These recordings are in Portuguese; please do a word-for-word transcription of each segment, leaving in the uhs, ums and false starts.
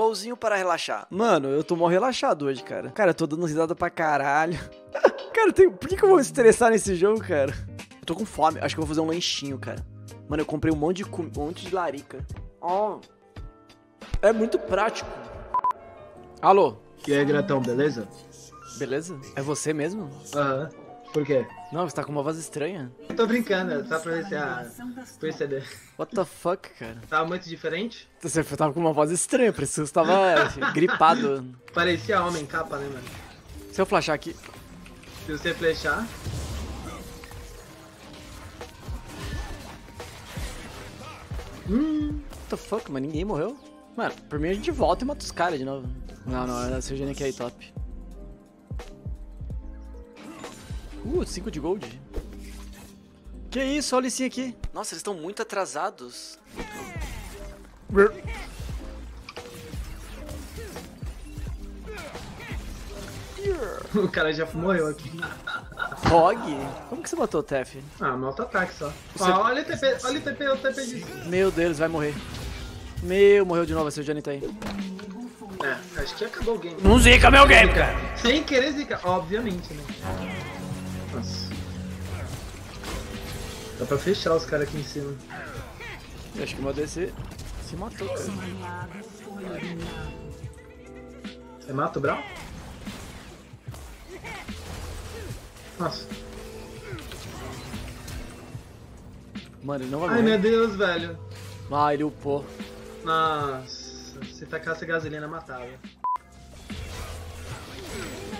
LOLzinho para relaxar. Mano, eu tô mó relaxado hoje, cara. Cara, eu tô dando risada pra caralho. Cara, tem... por que que eu vou me estressar nesse jogo, cara? Eu tô com fome. Acho que eu vou fazer um lanchinho, cara. Mano, eu comprei um monte de, com... um monte de larica. Oh. É muito prático. Alô? E aí, Gratão, beleza? Beleza? É você mesmo? Aham. Uhum. Por quê? Não, você tá com uma voz estranha. Eu tô brincando, só pra ver se a... perceber. What the fuck, cara? Tava muito diferente? Você tava com uma voz estranha, parecia que você tava assim, gripado. Parecia homem capa, né, mano? Se eu flashar aqui... Se você flechar... Hum... What the fuck, mano? Ninguém morreu? Mano, por mim a gente volta e mata os caras de novo. Não, não, a Sejuani aqui é top. Uh, cinco de gold. Que isso, olha esse aqui. Nossa, eles estão muito atrasados. O cara já morreu aqui. Rogue? Como que você matou o T F? Ah, malta ataque só. Você... Ah, olha o T P, olha o T P, o T P de... Meu Deus, vai morrer. Meu, morreu de novo, a Sejuani tá aí. É, acho que acabou o game. Não zica meu game, cara. Sem querer zica, obviamente, né? Nossa. Dá pra fechar os caras aqui em cima. Eu acho que o Odessia se matou, cara. Você mata o Brawl? Nossa. Mano, ele não vai morrer. Ai, meu Deus, velho. Ah, ele upou. Nossa, se tacasse a gasolina, matava.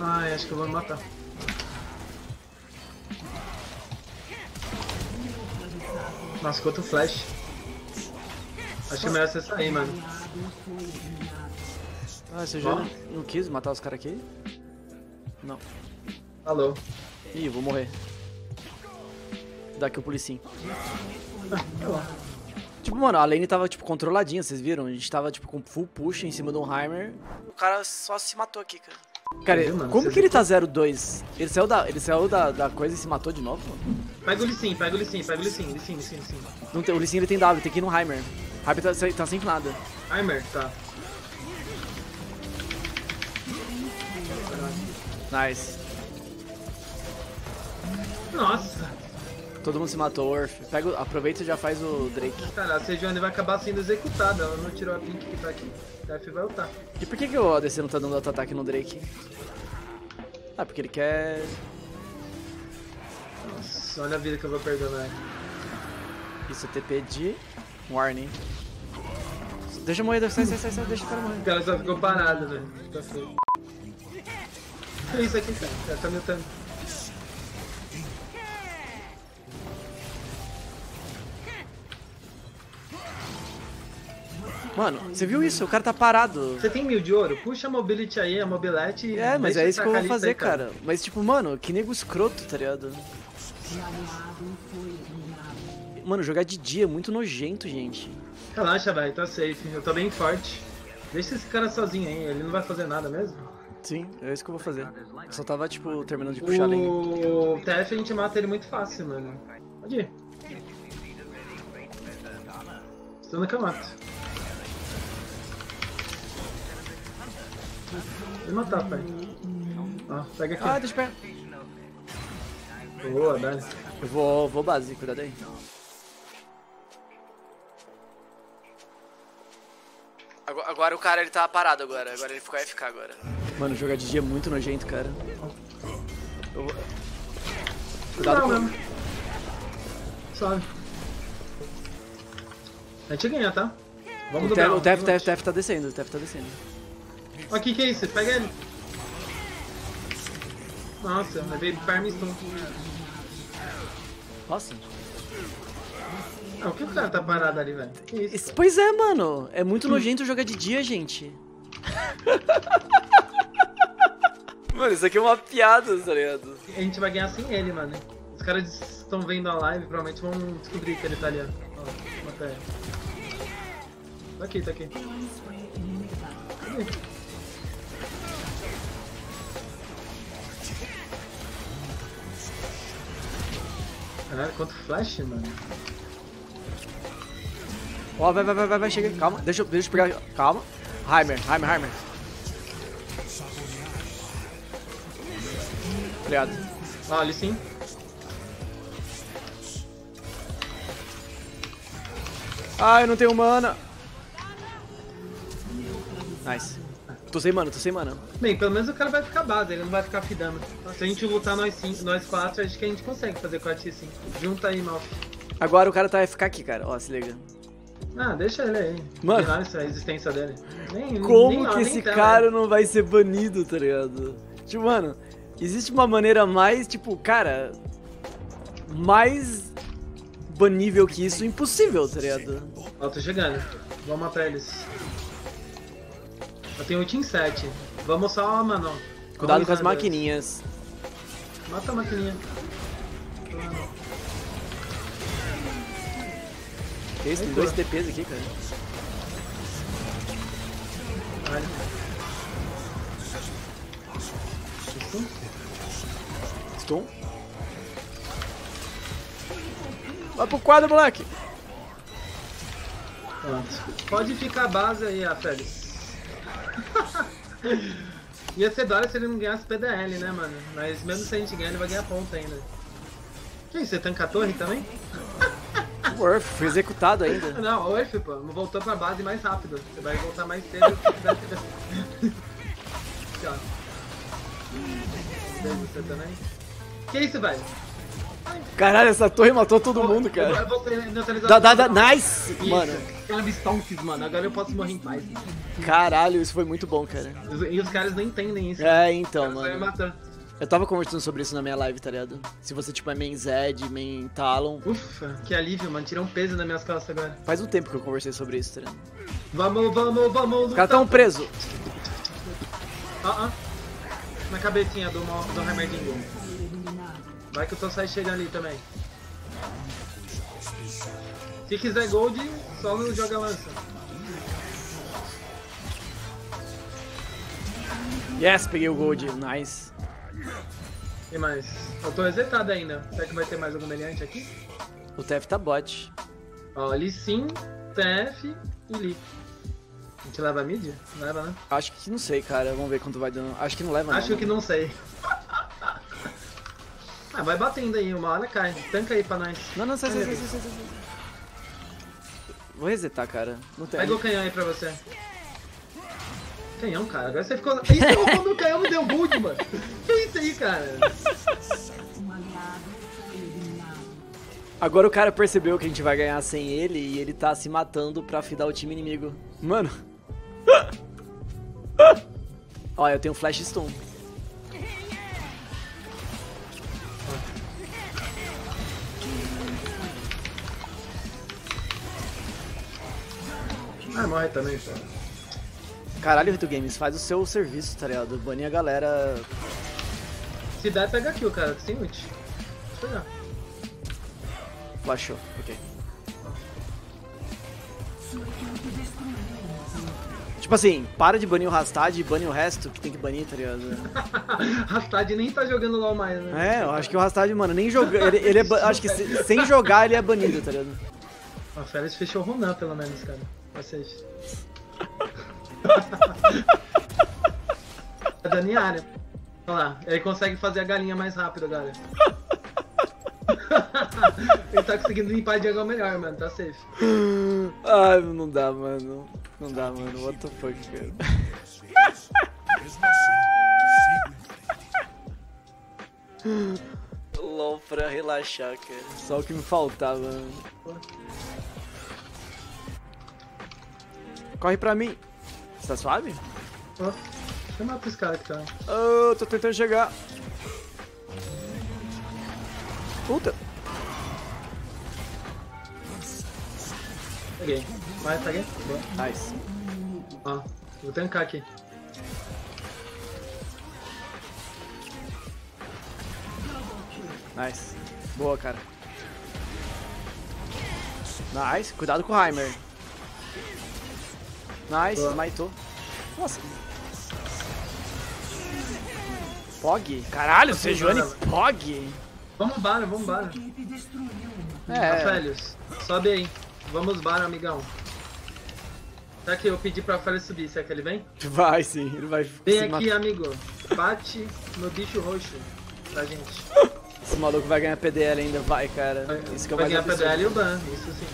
Ai, acho que eu vou matar. Nossa, quanto flash. Acho que é melhor você sair, mano. Ah, você já não quis matar os caras aqui? Não. Alô. Ih, eu vou morrer. Daqui eu pulei sim. Tipo, mano, a lane tava, tipo, controladinha, vocês viram? A gente tava, tipo, com full push em cima de um Heimer. O cara só se matou aqui, cara. Cara, viu, mano, como que ele tá zero dois? Ele saiu, da, ele saiu da, da coisa e se matou de novo? Pega o Lee Sin, pega o Lee Sin, pega o Lee Sin, Lee Sin, Lee Sin, Lee Sin. Não tem, o Lee Sin ele tem W, tem que ir no Heimer. Heimer tá, tá sem nada. Heimer, tá. Nice. Nossa. Todo mundo se matou, Orf. Pega, aproveita e já faz o Drake. Cara, a Sejuani vai acabar sendo executada, ela não tirou a pink que tá aqui. T F vai ultar. E por que que o Odessia não tá dando auto-ataque no Drake? Ah, porque ele quer... Nossa, olha a vida que eu vou perder, velho. Isso é T P de... Warning. Deixa eu morrer, sai, sai, sai, sai, deixa o cara morrer. O cara só ficou parado, velho. Tá feio. Que isso aqui, cara? Ela tá me lutando. Mano, você viu isso? O cara tá parado. Você tem mil de ouro? Puxa a mobility aí, a mobilete. É, mas é isso que eu vou fazer, cara. Mas tipo, mano, que nego escroto, tá ligado? Mano, jogar de dia é muito nojento, gente. Relaxa, velho, tá safe. Eu tô bem forte. Deixa esse cara sozinho aí, ele não vai fazer nada mesmo? Sim, é isso que eu vou fazer. Eu só tava, tipo, terminando de puxar ali. O T F a gente mata ele muito fácil, mano. Pode ir. Estou no que eu mato. Vou matar, pai. Ah, pega aqui. Ah, deixa eu pegar. Boa, dá. Eu vou, vou base, cuidado aí. Agora, agora o cara ele tá parado agora, agora ele ficou A F K agora. Mano, jogar de dia é muito nojento, cara. Eu vou... Cuidado não, com ele. Sobe. A gente ganha, tá? Vamos o do T F tá descendo, o T F tá descendo. Olha aqui, que é isso? Pega ele. Nossa, eu levei farm stun. Nossa. Ah, o que o cara tá parado ali, velho? Que isso? Pois é, mano. É muito nojento jogar de dia, gente. Mano, isso aqui é uma piada, tá ligado? A gente vai ganhar sem ele, mano. Os caras estão vendo a live, provavelmente vão descobrir que ele tá ali. Ó, mata ele. Tá aqui, tá aqui. Cadê? Caralho, quanto flash, mano. Ó, oh, vai, vai, vai, vai, chega. Calma, deixa eu, deixa eu pegar. Calma. Heimer, Heimer, Heimer. Aliado. Ah, ali sim. Ah, eu não tenho mana. Nice. Tô sem mana, tô sem mana. Bem, pelo menos o cara vai ficar base, ele não vai ficar fidando. Se a gente lutar nós cinco, nós quatro, acho que a gente consegue fazer quatro a cinco. Junta aí, mal. Agora o cara tá vai ficar aqui, cara. Ó, se liga. Ah, deixa ele aí. Mano, a existência dele. Nem, como nem, que nem esse tem, cara mano. Não vai ser banido, tá ligado? Tipo, mano, existe uma maneira mais, tipo, cara, mais banível que isso, impossível, tá ligado? Ó, tô chegando. Vamos matar eles. Eu tenho oito em sete. Vamos só, mano. Cuidado Vamos com as maquininhas. Deus. Mata a maquininha. Que isso? Tem dois T Ps aqui, cara. Caralho. Stun? Vai pro quadro, moleque! Pronto. Pode ficar a base aí, Aphelios. Ia ser da hora se ele não ganhasse P D L, né, mano? Mas mesmo se a gente ganhar, ele vai ganhar ponta ainda. Que isso? Você tanca a torre também? O Earth foi executado ainda. Não, o Earth, pô, voltou pra base mais rápido. Você vai voltar mais cedo. Aqui, ó. Você também? Que isso, velho? Caralho, essa torre matou todo oh, mundo, cara. Eu vou neutralizar. Da, da, da, nice! Isso. Mano. Stonks, mano. Agora eu posso morrer em paz. Caralho, isso foi muito bom, cara. E os caras não entendem isso. É, então, mano. Eu tava conversando sobre isso na minha live, tá ligado? Se você, tipo, é main Zed, main Talon. Ufa, que alívio, mano. Tirou um peso nas minhas costas agora. Faz um tempo que eu conversei sobre isso, tá ligado? Vamos, vamos, vamos. Os caras tão presos. Ah, ah. Na cabecinha do, do Heimerdingo. Vai que o Tonsai chega ali também. Se quiser gold, só não joga lança. Yes, peguei o gold, nice. E mais? Eu tô resetado ainda. Será que vai ter mais algum meliante aqui? O T F tá bot. Ó, Lee Sin, T F e Lee. A gente leva a mid? Leva, né? Acho que não sei, cara. Vamos ver quanto vai dando. Acho que não leva, Acho não, que mano. não sei. Ah, vai batendo aí, uma hora cai. Tanca aí pra nós. Não, não, sai, sai, sai, sai, sai. Vou resetar, cara. Não tem. Pega o canhão aí pra você. Canhão, cara. Agora você ficou... Isso, você roubou meu canhão, me deu bug, mano. Que isso aí, cara? Agora o cara percebeu que a gente vai ganhar sem ele e ele tá se matando pra fidar o time inimigo. Mano. Ó, eu tenho flash stun. Ah, morre também, cara. Caralho, Rito Games, faz o seu serviço, tá ligado? Banir a galera. Se der, pega kill, cara, sem ult. Deixa eu pegar. Flashou, ok. Tipo assim, para de banir o Rastad e banir o resto que tem que banir, tá ligado? Rastad nem tá jogando LOL mais, né? É, eu acho que o Rastad, mano, nem joga. Ele, ele é. Acho que se, sem jogar ele é banido, tá ligado? A Félix fechou o Runan, pelo menos, cara. Vocês. Tá dando em área. Olha lá, ele consegue fazer a galinha mais rápido, galera. Ele tá conseguindo limpar de água melhor, mano. Tá safe. Ai, não dá, mano. Não dá, mano. What the fuck, cara. LOL pra relaxar, cara. Só o que me faltava, mano. Corre pra mim. Você tá suave? Ó, deixa eu matar esse cara que tá. Oh, tô tentando chegar. Puta. Peguei. Vai, peguei. Boa. Nice. Ó, vou tancar aqui. Nice. Boa, cara. Nice. Cuidado com o Heimer. Nice, boa. Matou. Nossa. Pog? Caralho, o Sejuani Pog? Vamos bar, vamos bar. É. Aphelios, sobe aí. Vamos bar, amigão. Tá aqui, eu pedi pra Félix subir, será que ele vem? Vai sim, ele vai. Vem aqui, matar. Amigo. Bate no bicho roxo pra gente. Esse maluco vai ganhar P D L ainda, vai, cara. Vai, isso que vai ganhar absurdo. P D L e o ban, isso sim.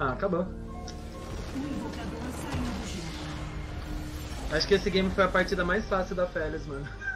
Ah, acabou. Acho que esse game foi a partida mais fácil da Félix, mano.